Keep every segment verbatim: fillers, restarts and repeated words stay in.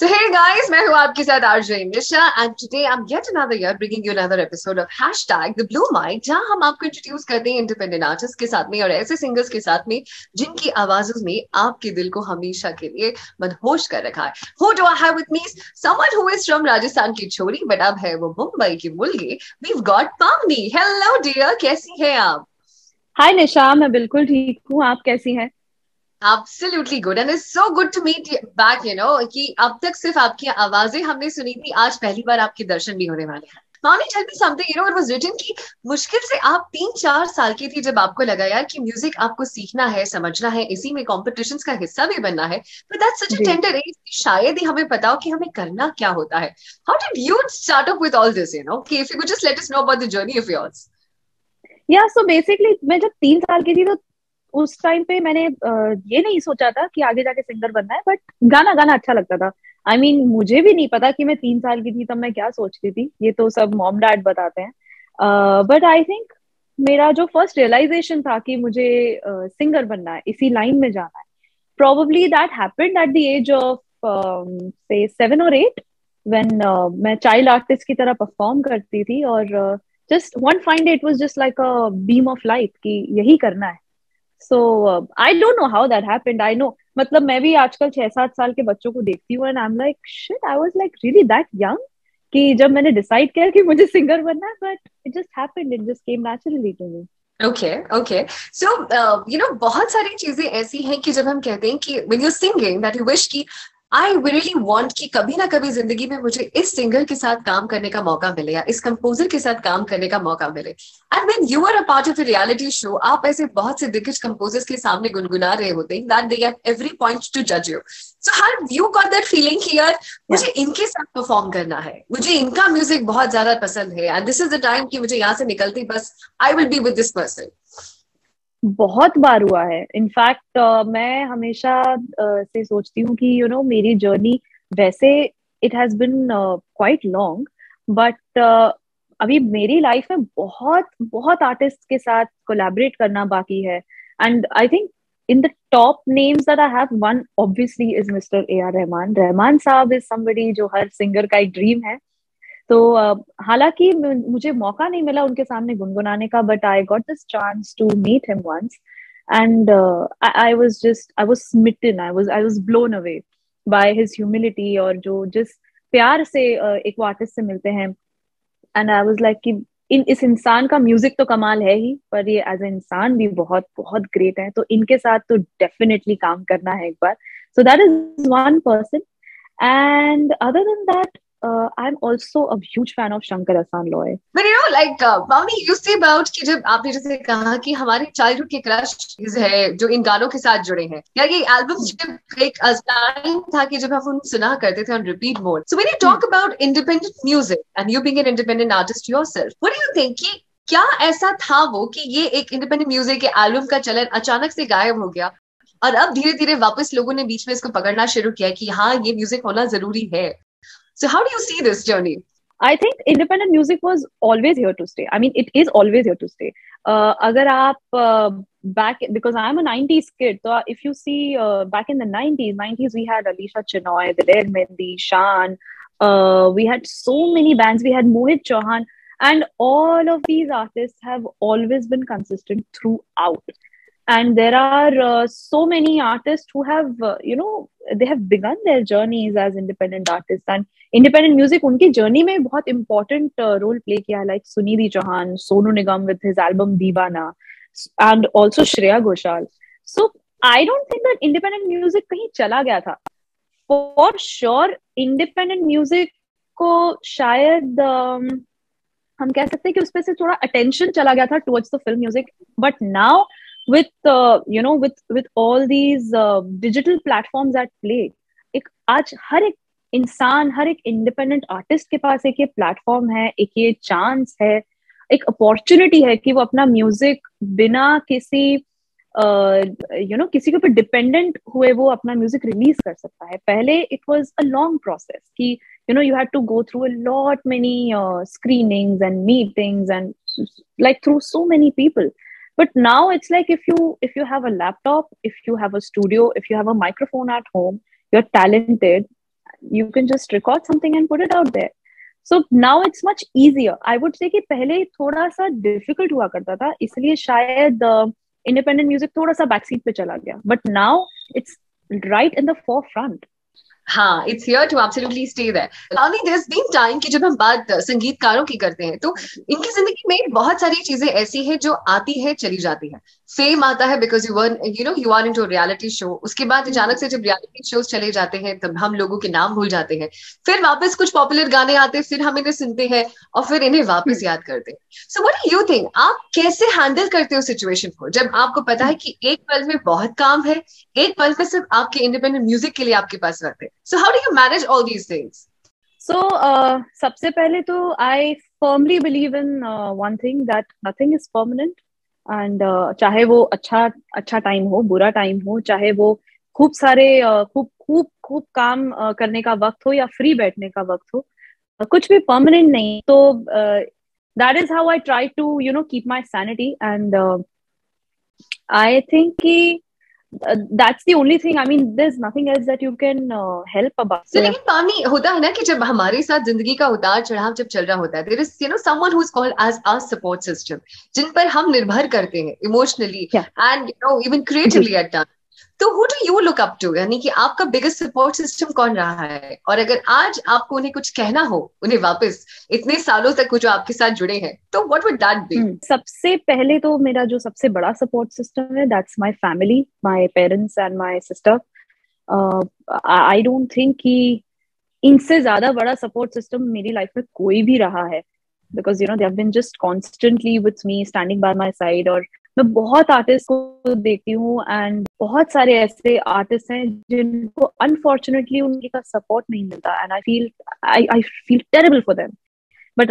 So hey guys, मैं हूँ आपके साथ RJ Nisha and today I'm yet another year bringing you another episode of hashtag the blue mic जहाँ हम आपको इंट्रोड्यूस करते हैं इंडिपेंडेंट आर्टिस्ट के साथ में और ऐसे सिंगर्स के साथ में जिनकी आवाजों में आपके दिल को हमेशा के लिए मनहोश कर रखा है. Who do I have with me? Someone who is from Rajasthan की छोरी बट अब है वो मुंबई की मुलगी. We've got पावनी. Hello dear, कैसी है आप? Hi निशा, मैं बिल्कुल ठीक हूँ, आप कैसी हैं? Absolutely good and it's so good to meet you back, you know, कि अब तक सिर्फ आपकी आवाजें हमने सुनी थी, आज पहली बार आपके दर्शन भी होने वाले हैं. Mommy, tell me something, you know, it was written कि मुश्किल से आप तीन चार साल की थी जब आपको लगा यार कि म्यूजिक आपको सीखना है, समझना है, इसी में कॉम्पिटिशंस का हिस्सा भी बनना है. But that's such a tender age, शायद ही हमें पता हो कि हमें करना क्या होता है. How did you start up with all this, you know? Okay, if you could just let us know about the journey of yours. Yeah, so basically मैं जब तीन साल की थी तो उस टाइम पे मैंने ये नहीं सोचा था कि आगे जाके सिंगर बनना है, बट गाना गाना अच्छा लगता था. आई I मीन mean, मुझे भी नहीं पता कि मैं तीन साल की थी तब मैं क्या सोचती थी, ये तो सब मॉम डैड बताते हैं. बट आई थिंक मेरा जो फर्स्ट रियलाइजेशन था कि मुझे सिंगर uh, बनना है, इसी लाइन में जाना है, probably that happened at the age of से सेवन और एट व्हेन मैं चाइल्ड आर्टिस्ट की तरह परफॉर्म करती थी और just one find it was just like a beam of light कि यही करना है. So uh, I don't know how that happened. I know, मतलब मैं भी आजकल छह सात साल के बच्चों को देखती हूँ and I'm like, shit, I was like really that young कि जब मैंने decide किया कि मुझे सिंगर बनना है, but it just happened, it just came naturally to me. Okay, okay. So, uh, you know, बहुत सारी चीजें ऐसी हैं कि जब हम कहते हैं कि when you're singing that you wish कि I really want कि कभी ना कभी जिंदगी में मुझे इस सिंगर के साथ काम करने का मौका मिले या इस कंपोजर के साथ काम करने का मौका मिले. And when you are a part of a reality show, आप ऐसे बहुत से दिग्गज कंपोजर्स के सामने गुनगुना रहे होते हैं that they at every point to जज you. So how you got that feeling कि यार मुझे इनके साथ परफॉर्म करना है, मुझे इनका म्यूजिक बहुत ज्यादा पसंद है and this is the time कि मुझे यहाँ से निकलती बस I will be with this person? बहुत बार हुआ है. इनफैक्ट uh, मैं हमेशा uh, से सोचती हूँ कि यू you नो know, मेरी जर्नी वैसे it has been quite long, but अभी मेरी लाइफ में बहुत बहुत आर्टिस्ट के साथ कोलैबोरेट करना बाकी है. And I think in the top names that I have one obviously is mister A R Rahman. Rahman साहब इज समबडी जो हर सिंगर का एक ड्रीम है. तो uh, हालांकि मुझे मौका नहीं मिला उनके सामने गुनगुनाने का, but I got this chance to meet him once and I was just I was smitten, I was I was blown away by his humility और जो जिस प्यार से uh, एक आर्टिस्ट से मिलते हैं. एंड आई वाज लाइक कि इन इस इंसान का म्यूजिक तो कमाल है ही, पर ये एज ए इंसान भी बहुत बहुत ग्रेट है, तो इनके साथ तो डेफिनेटली काम करना है एक बार. So that is one person and other than that Uh, I'm also a huge fan of Shankar Asan Loy. But you know, like, Pawni, you say about कि जब आपने जैसे कहा कि हमारे childhood के crushes है जो इन गानों के साथ जुड़े हैं, या ये album जब एक time था कि जब हम उन सुना करते थे on repeat mode. So when you talk about independent music and you being an independent artist yourself, what do you think कि क्या ऐसा था वो कि ये एक independent music के album का चलन अचानक से गायब हो गया और अब धीरे धीरे वापस लोगों ने बीच में इसको पकड़ना शुरू किया कि हाँ ये music होना जरूरी है? So how do you see this journey? I think independent music was always here to stay. I mean, it is always here to stay. Uh, agar aap uh, back, because I am a nineties kid, so if you see uh, back in the nineties, nineties we had Alisha Chinoy, Zayn Mendhi, Shan. Uh, we had so many bands. We had Mohit Chauhan, and all of these artists have always been consistent throughout. And there are uh, so many artists who have, uh, you know, they have begun their journeys as independent artists. And independent music, उनकी journey में बहुत important uh, role play किया, like Sunidhi Chauhan, Sonu Nigam with his album Deewana, and also Shreya Ghoshal. So I don't think that independent music कहीं चला गया था. For sure, independent music को शायद um, हम कह सकते हैं कि उसपे से थोड़ा attention चला गया था towards the film music. But now with uh, you know with with all these uh, digital platforms at play, एक आज हर एक इंसान, हर एक इंडिपेंडेंट आर्टिस्ट के पास एक ये प्लेटफॉर्म है, एक ये चांस है, एक अपॉर्चुनिटी है कि वो अपना म्यूजिक बिना किसी यू नो किसी के ऊपर डिपेंडेंट हुए वो अपना म्यूजिक रिलीज कर सकता है. पहले it was a long process कि you know you had to go through a lot many screenings and meetings and like through so many people. But now it's like if you if you have a laptop, if you have a studio, if you have a microphone at home, you're talented, you can just record something and put it out there. So now it's much easier. I would say कि पहले थोड़ा सा difficult हुआ करता था, इसलिए शायद independent music थोड़ा सा backseat पे चला गया. But now it's right in the forefront. हाँ, it's here to absolutely stay there. Pawni, there's been time कि जब हम बात संगीतकारों की करते हैं तो इनकी जिंदगी में बहुत सारी चीजें ऐसी हैं जो आती है चली जाती है. फेम आता है because you were you know you are into reality show. उसके बाद अचानक से जब रियलिटी शोज चले जाते हैं तब हम लोगों के नाम भूल जाते हैं. फिर वापस कुछ पॉपुलर गाने आते हैं, फिर हम इन्हें सुनते हैं और फिर इन्हें वापस याद करते हैं. So what do you think, आप कैसे हैंडल करते हो सिचुएशन को जब आपको पता है कि एक पल में बहुत काम है, एक पल में सिर्फ आपके इंडिपेंडेंट म्यूजिक के लिए आपके पास वक्त है? So how do you manage all these things? So सबसे पहले तो I firmly believe in one thing, that nothing is permanent. And uh, चाहे वो अच्छा अच्छा टाइम हो, बुरा टाइम हो, चाहे वो खूब सारे uh, खूब खूब खूब काम uh, करने का वक्त हो या फ्री बैठने का वक्त हो, uh, कुछ भी परमानेंट नहीं. तो that is how I try to you know keep my sanity. And I think कि That's the only thing. I mean, there's nothing else that you can uh, help about. So, लेकिन पानी होता है ना कि जब हमारे साथ जिंदगी का उतार चढ़ाव जब चल रहा होता है, there is you know someone who's called as our support system, जिन पर हम निर्भर करते हैं emotionally yeah. and you know even creatively at times. तो who do you look up to? यानी कि आपका biggest support system कौन रहा है? और अगर आज आपको उन्हें कुछ कहना हो, उन्हें वापस इतने सालों तक जो आपके साथ जुड़े हैं, तो what would that be? सबसे पहले तो मेरा जो सबसे बड़ा support system है, that's my family, my parents and my sister. Uh, I don't think कि इनसे ज्यादा बड़ा support system मेरी life में कोई भी रहा है, because you know they have been just constantly with me, standing by my side. और मैं बहुत आर्टिस्ट को देखती हूँ एंड बहुत सारे ऐसे आर्टिस्ट हैं जिनको अनफॉर्चुनेटली उनका सपोर्ट नहीं मिलता, and I feel I I feel terrible for them. But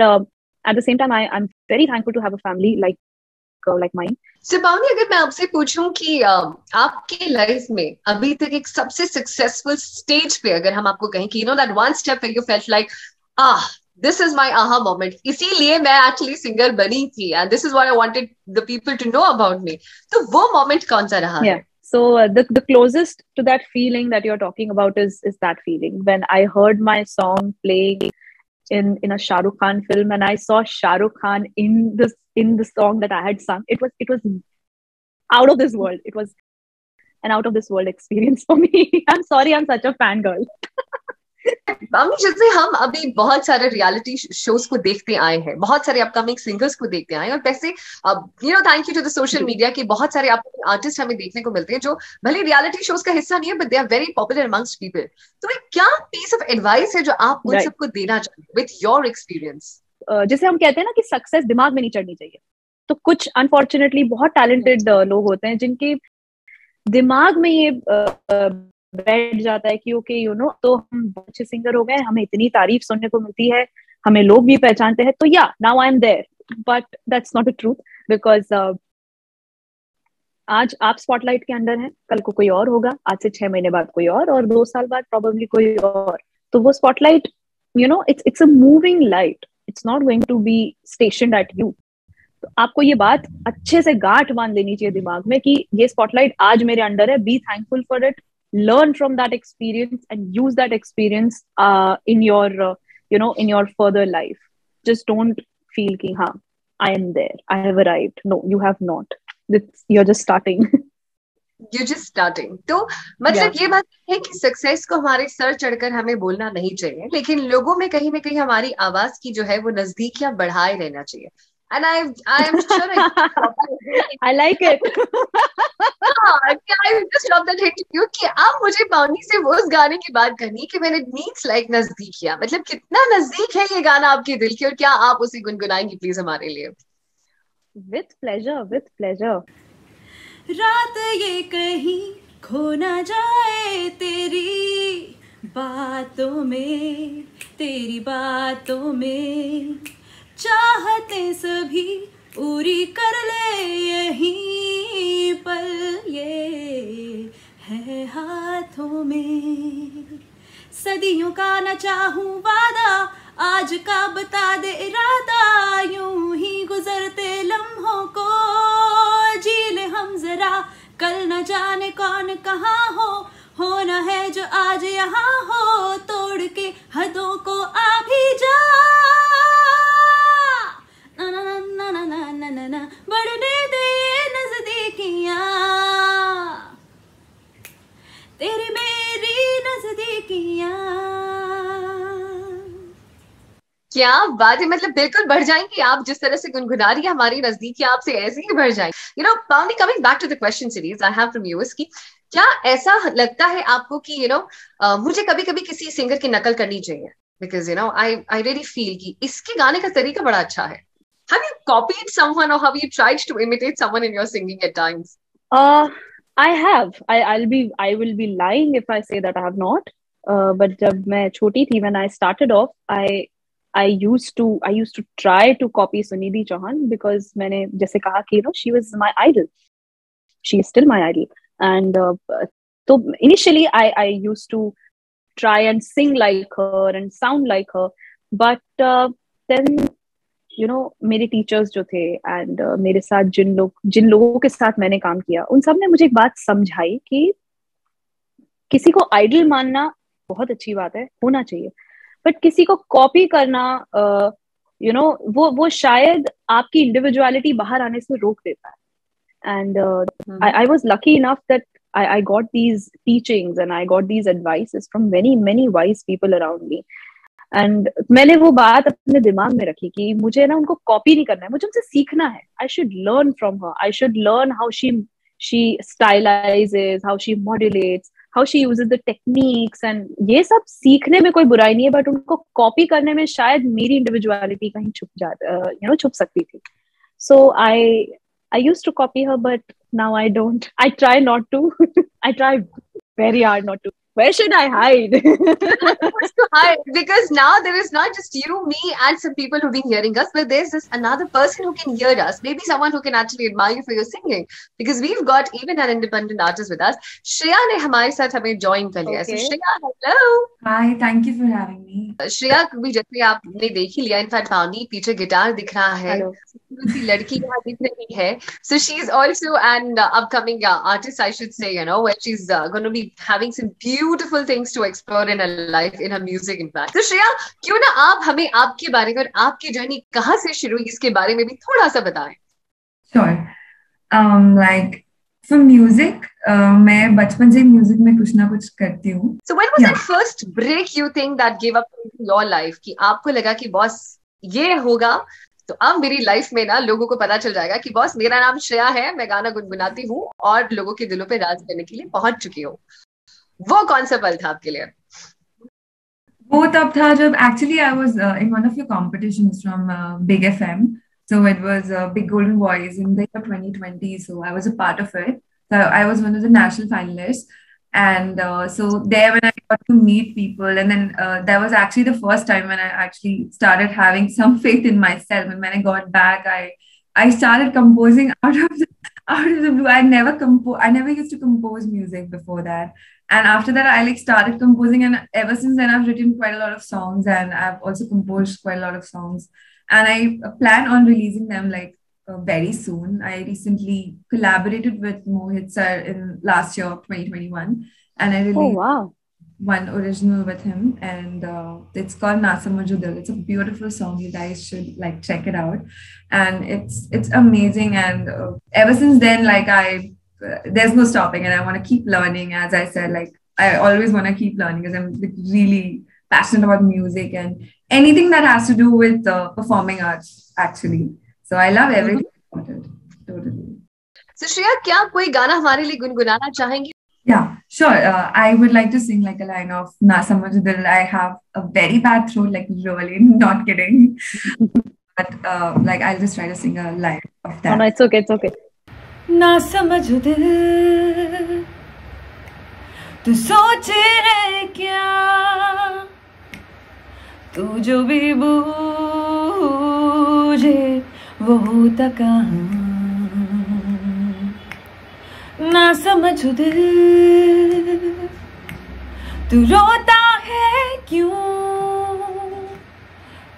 at the same time I I am very thankful to have a family like like mine. So Pavani, अगर मैं आपसे पूछूं कि आपके लाइफ में अभी तक एक सबसे सक्सेसफुल स्टेज पे अगर हम आपको कहें कि you know that one step you felt like ah This is my aha moment. इसीलिए मैं actually singer बनी थी and this is what I wanted the people to know about me. तो वो moment कौन सा रहा? Yeah. So uh, the the closest to that feeling that you're talking about is is that feeling when I heard my song playing in in a Shahrukh Khan film and I saw Shahrukh Khan in this in the song that I had sung. It was it was out of this world. It was an out of this world experience for me. I'm sorry, I'm such a fangirl. पावनी, जैसे हम अभी बहुत सारे reality shows को देखते आए हैं, बहुत सारे अपकमिंग सिंगर्स को देखते आए हैं, और वैसे you know thank you to the social media कि बहुत सारे अपकमिंग आर्टिस्ट हमें देखने को मिलते हैं जो भले रियलिटी शोज का हिस्सा नहीं है but they are very popular amongst people. तो एक क्या पीस ऑफ एडवाइस है जो आप उन right. सबको देना चाहेंगे विद योर एक्सपीरियंस? जैसे हम कहते हैं ना कि सक्सेस दिमाग में नहीं चढ़नी चाहिए, तो कुछ अनफॉर्चुनेटली बहुत टैलेंटेड लोग होते हैं जिनके दिमाग में ये uh, बैठ जाता है कि ओके यू नो तो हम अच्छे सिंगर हो गए, हमें इतनी तारीफ सुनने को मिलती है, हमें लोग भी पहचानते हैं, तो yeah now I am there. But that's not a truth, because आज आप स्पॉटलाइट के अंडर हैं, कल को कोई और होगा, आज से छह महीने बाद कोई और, और दो साल बाद प्रोबेबली कोई और. तो वो spotlight you know it's it's a moving light, it's not going to be stationed at you. तो आपको ये बात अच्छे से गांठ बांध लेनी चाहिए दिमाग में कि ये स्पॉटलाइट आज मेरे अंडर है, be thankful for it, learn from that experience and use that experience uh, in your uh, you know in your further life. Just don't feel ki ha I am there, I have arrived. No, you have not. It's, you're just starting. You're just starting. तो मतलब yeah. ये बात है कि success को हमारे sir चढ़कर हमें बोलना नहीं चाहिए, लेकिन लोगों में कहीं ना कहीं हमारी आवाज की जो है वो नजदीकियां बढ़ाए रहना चाहिए. And I, I am sure I, I like it. I just love that interview कि आप मुझे पावनी से वो उस गाने की बात करनी कि मैंने needs like नजदीक किया, मतलब कितना नजदीक है ये गाना आपके दिल के, और क्या आप उसे गुनगुनाएंगी प्लीज हमारे लिए? With pleasure, with pleasure. रात ये कहीं खो ना जाए तेरी बातों में, तेरी बातों में, चाहते सभी पूरी कर ले यहीं पर, ये है हाथों में सदियों का न चाहूं वादा, आज का बता दे इरादा, यूं ही गुजरते लम्हों को जी ले हम जरा, कल न जाने कौन कहाँ हो, होना है जो आज यहाँ हो, तोड़ क्या बात है, मतलब बिल्कुल बढ़ जाएंगी आप जिस तरह से गुनगुना रही है, हमारे नजदीक आपसे ऐसे ही बढ़ जाएंगे। You know Pavani, coming back to the question series I have from you is कि क्या ऐसा लगता है आपको कि यू नो मुझे कभी कभी किसी सिंगर की नकल करनी चाहिए, because you know I I really feel कि इसके गाने का तरीका बड़ा अच्छा है। हैव यू कॉपीड समवन और have you tried to imitate someone in your singing at times? I have. I I'll be I will be lying if I say that I have not. Uh, but जब मैं छोटी थी, when I started off, I I used to I used to try to copy Sunidhi Chauhan because मैंने जैसे कहा कि you know she was my idol. She is still my idol. And uh, तो initially I I used to try and sing like her and sound like her. But uh, then you know मेरे teachers जो थे and uh, मेरे साथ जिन लोग जिन लोगों के साथ मैंने काम किया, उन सब ने मुझे एक बात समझाई कि किसी को आइडल मानना बहुत अच्छी बात है, होना चाहिए, बट किसी को कॉपी करना you uh, know you know, वो वो शायद आपकी इंडिविजुअलिटी बाहर आने से रोक देता है। And I was lucky enough that I, I got these teachings and I got these advices from many many wise people around me. And मैंने वो बात अपने दिमाग में रखी कि मुझे ना उनको कॉपी नहीं करना है, मुझे उनसे सीखना है। I should learn from her, I should learn how she she stylises, how she modulates, how she uses the techniques, and ये सब सीखने में कोई बुराई नहीं है, बट उनको कॉपी करने में शायद मेरी इंडिविजुअलिटी कहीं छुप जा यू नो छुप सकती थी। So I I used to copy her, but now I don't, I try not to, I try very hard not to. Where should I hide? to hide? Because now there is not just you, me and some people who've been hearing us, but there's this another person who can hear us. Maybe someone who can actually admire you for your singing. Because we've got even an independent artist with us. Shreya ne hamare saath hame join kar liya. So Shreya, hello. Hi, thank you for having me. Shreya, bhi jaise aapne dekh hi liya, in fact Pawni peeche guitar dikh raha hai. Hello. Unki ladki yahan dikh rahi hai. So she is also an uh, upcoming uh, artist, I should say, you know, where she's uh, going to be having some beautiful beautiful things to explore in her life, in her music in fact. So Shreya, क्यों ना आप हमें आपके बारे में और आपकी journey कहाँ से शुरू हुई इसके बारे में भी थोड़ा सा बताएं। Sure. Um, like for music, uh, मैं बचपन से म्यूजिक में कुछ ना कुछ करती हूँ। So when was yeah. that first break you think that gave up your life? कि आपको लगा कि बॉस ये होगा तो अब मेरी लाइफ में ना लोगों को पता चल जाएगा कि बॉस मेरा नाम श्रेया है, मैं गाना गुनगुनाती हूँ और लोगों के दिलों पे राज करने के लिए पहुंच चुकी हूँ। वो कौन सा पल था आपके लिए? वो तब था जब actually I was in one of your competitions from Big FM, so it was Big Golden Voice in the year twenty twenty, so I was a part of it, so I was one of the national finalist and so there when I got to meet people and then that was actually the first time when I actually started having some faith in myself and when I got back I I started composing out of the out of the blue. I never compo- I never used to compose music before that, and after that I like started composing, and ever since then I've written quite a lot of songs, and I've also composed quite a lot of songs, and I plan on releasing them like uh, very soon. I recently collaborated with Mohit sir in last year twenty twenty-one, and I released oh, wow. one original with him, and uh, it's called Nasamma Jughal. It's a beautiful song, you guys should like check it out, and it's it's amazing, and uh, ever since then like I uh, there's no stopping, and I want to keep learning. As I said, like I always want to keep learning because I'm like, really passionate about music and anything that has to do with uh, performing arts actually, so I love everything about it totally. So Shreya, kya koi gaana hamare liye gungunana chahengi? Yeah, sure. Uh, I would like to sing like a line of Nasamma Jughal. I have a very bad throat, like really, not kidding. But uh, like I'll just try to sing a line of that. No, no, it's okay, it's okay. Nasamma Jughal, tu soch rahe kya? Tu jo bhi bujhe, wo hota kahan? ना समझ दिल तू रोता है क्यों,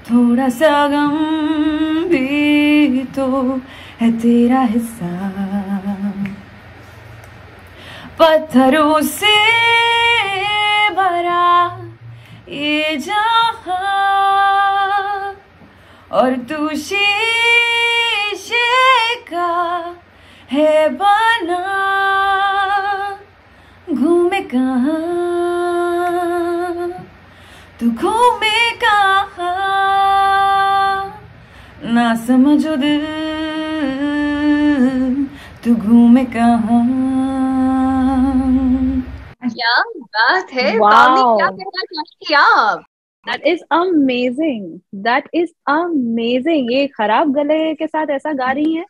थोड़ा सा गम भी तो है तेरा हिस्सा, पत्थरों से भरा ये जहां और तू शीशे का है बना, घूमे कहाँ तू घूमे कहाँ। ना समझो दिल तू घूमे कहाँ। क्या बात है, क्या कहना आप। That is amazing, that is amazing. ये खराब गले के साथ ऐसा गा रही हैं,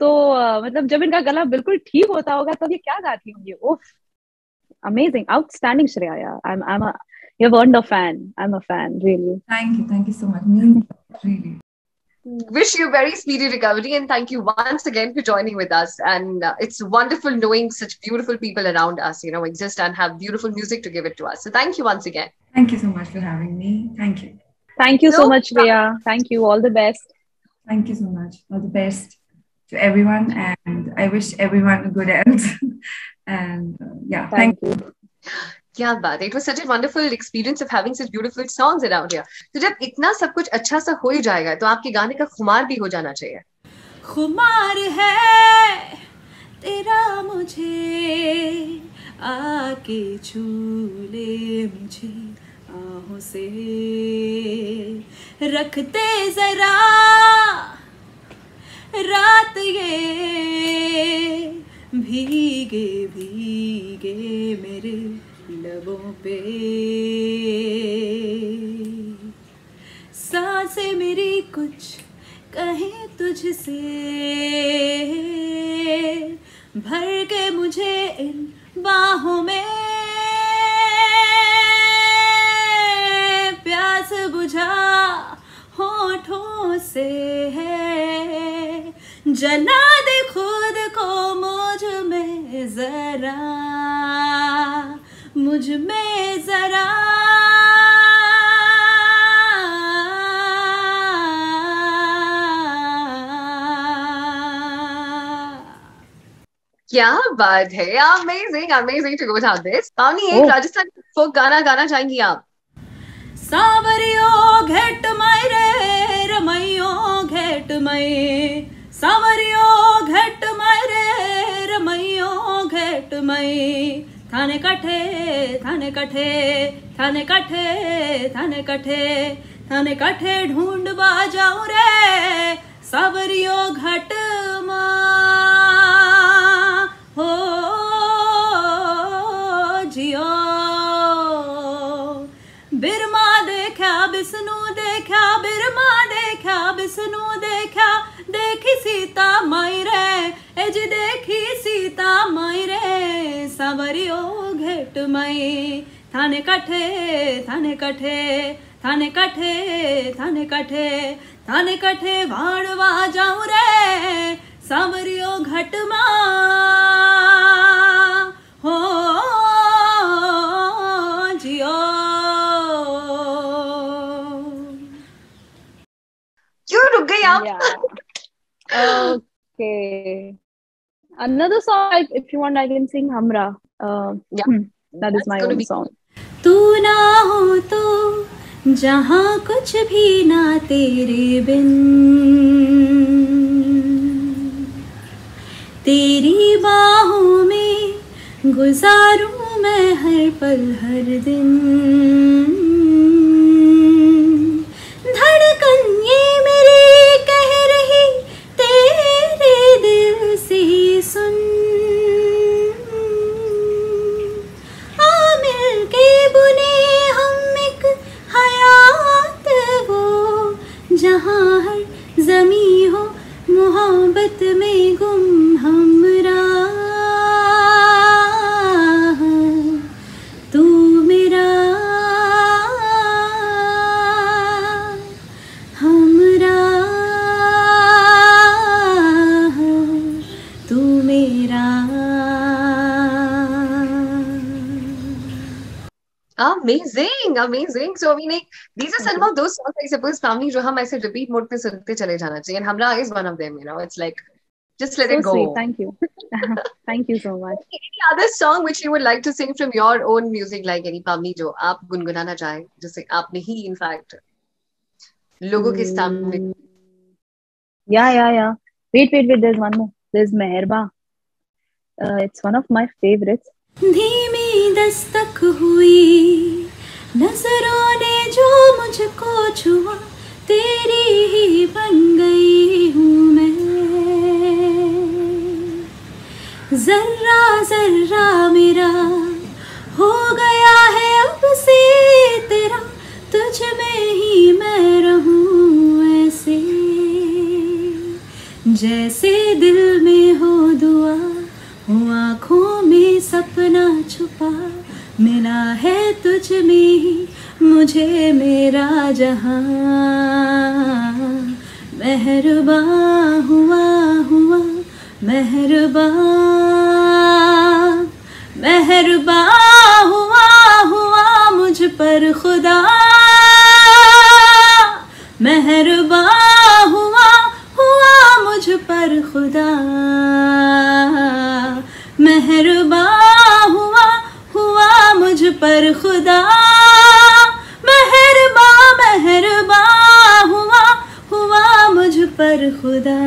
तो uh, मतलब जब इनका गला बिल्कुल ठीक होता होगा तब तो ये क्या गाती होंगी। ओफ, amazing, outstanding Shreya. Yeah. I'm, I'm a, you've earned a fan. I'm a fan, really. Thank you, thank you so much. Really. Wish you very speedy recovery and thank you once again for joining with us. And uh, it's wonderful knowing such beautiful people around us, you know, exist and have beautiful music to give it to us. So thank you once again. Thank you so much for having me. Thank you. Thank you so, so much, Shreya. Thank you. All the best. Thank you so much. All the best to everyone. And I wish everyone a good health. And uh, yeah, thank, thank you. क्या बात है, it was such a wonderful experience of having such beautiful songs around here. तो जब इतना सब कुछ अच्छा सा हो ही जाएगा तो आपके गाने का खुमार भी हो जाना चाहिए। खुमार है तेरा मुझे आके झूले मुझे आहों से रखते जरा रात ये भीगे भीगे मेरे लबों पे सांसें मेरी कुछ कहें तुझसे भर के मुझे इन बाहों में प्यास बुझा होठों से है जना दे खुद को मुझ में जरा मुझ में जरा क्या बात है, amazing amazing to go without this. Pavani, एक राजस्थान फोक गाना गाना चाहेंगी आप? सावरियो घेट माई रे रमैयो घेट मई सावरियो घेट माई रे रमैयो घेट मई थाने कठे थाने कठे थाने कठे थाने कठे थाने कठे ढूंढ बा जाऊं रे सावरियो घट मा हो जियो बिरमा देखा बिस्नु देखा बिरमा देखा बिस्नु देखा देखी सीता माई रे एज देखी सीता माई रे सावरियो घेट माई थाने कठे थाने कठे थाने कठे थाने कठे थाने कठे वाणवा जाऊं रे सावरियो घट मा हो जियो। क्यों रुक गई आप? Okay. Another song, if you want, I can sing Hamra. Uh, yeah, that is my own song. तू ना हो तो जहाँ कुछ भी ना तेरे बिन तेरी बाहों में गुजारूं मैं हर पल हर दिन धड़कन ये मेरी कह रही तेरे दिल से ही सुन आ मिल के बुने हम एक हयात वो जहाँ हर जमी हो मोहब्बत में गुम हमरा amazing amazing. So I mean like, these are some of those songs I suppose family jo hum aise repeat mode pe sunte chale jana chahiye and Hamra is one of them, you know, it's like just let so it go. Sweet. Thank you. Thank you so much. Any other song which you would like to sing from your own music, like any family jo aap gungunana chahe jisse aapne hi in fact logo ke samne? Yeah yeah yeah wait wait wait there's one more, there's Meherba. Uh, it's one of my favorites. धीमी दस्तक हुई नजरों ने जो मुझको छुआ तेरी ही बन गई जर्रा जर्रा मेरा हो गया है अब से तेरा, तुझ में ही मैं रहूं ऐसे, जैसे दिल में हो दुआ हो आँखों में सपना छुपा, मिला है तुझ में ही मुझे मेरा जहां, मेहरबा हुआ हुआ मेहरबा, मेहरबा हुआ हुआ मुझ पर खुदा, मेहरबा हुआ हुआ मुझ पर खुदा, मेहरबा हुआ हुआ मुझ पर खुदा, मेहरबा मेहरबा हुआ हुआ मुझ पर खुदा।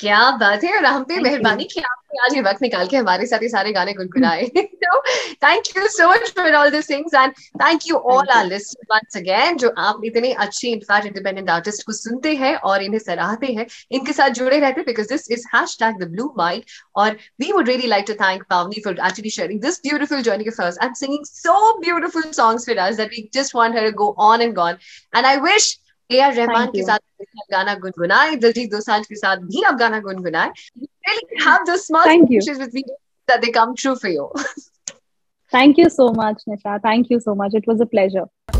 क्या बात है। और हम पे मेहरबानी की आपने आज ये वक्त निकाल के हमारे साथ ये सारे गाने गुनगुनाए। तो thank you so much for all this things and thank you all our listeners once again, जो आप इतने अच्छे इनफैक्ट इंडिपेंडेंट आर्टिस्ट को सुनते हैं और इन्हें सराहते हैं, इनके साथ जुड़े रहते हैं, because this is hashtag the blue mind. और we would really like to thank Pavani for actually sharing this beautiful journey with us and singing so beautiful songs with us that we just want her to go on and gone. And I wish A R Rahman के साथ गाना गुनगुनाए, दिलजीत दोसांझ के साथ भी आप गाना गुनगुनाए। Really have those small wishes with me that they come true for you. Thank you so much, Nisha. Thank you so much. It was a pleasure.